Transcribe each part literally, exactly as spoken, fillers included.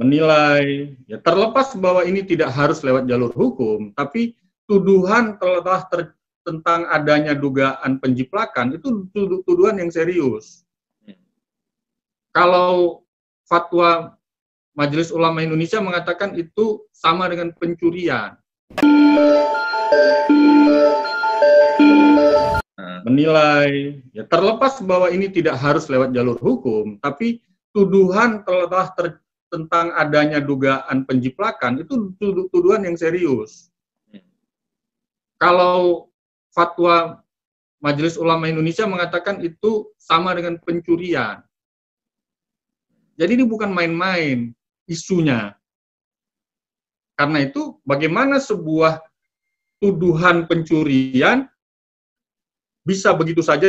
menilai, ya terlepas bahwa ini tidak harus lewat jalur hukum, tapi tuduhan telah ter, tentang adanya dugaan penjiplakan itu tuduhan yang serius. Kalau fatwa Majelis Ulama Indonesia mengatakan itu sama dengan pencurian. Menilai, ya terlepas bahwa ini tidak harus lewat jalur hukum, tapi tuduhan telah ter, tentang adanya dugaan penjiplakan itu tuduhan yang serius. Kalau fatwa Majelis Ulama Indonesia mengatakan itu sama dengan pencurian. Jadi ini bukan main-main isunya. Karena itu bagaimana sebuah tuduhan pencurian bisa begitu saja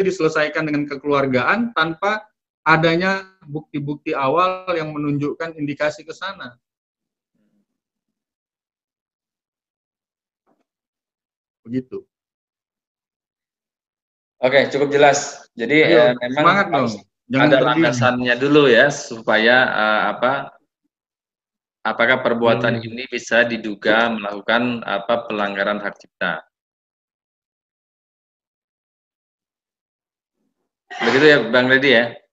diselesaikan dengan kekeluargaan tanpa adanya bukti-bukti awal yang menunjukkan indikasi ke sana. Begitu. Oke, cukup jelas. Jadi ayo, eh, memang semangat dong. Jangan ada landasannya dulu ya supaya uh, apa apakah perbuatan hmm. ini bisa diduga melakukan apa pelanggaran hak cipta. Begitu ya Bang Dedy ya?